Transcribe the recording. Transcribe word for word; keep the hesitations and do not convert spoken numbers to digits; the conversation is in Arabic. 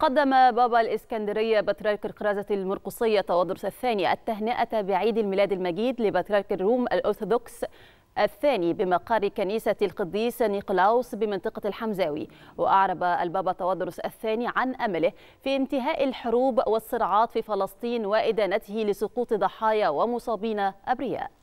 قدم بابا الإسكندرية بطريرك القرازة المرقصية تواضروس الثاني التهنئة بعيد الميلاد المجيد لبطريرك الروم الأرثوذكس الثاني بمقر كنيسة القديس نيقلاوس بمنطقة الحمزاوي. وأعرب البابا تواضروس الثاني عن أمله في انتهاء الحروب والصراعات في فلسطين وإدانته لسقوط ضحايا ومصابين أبرياء.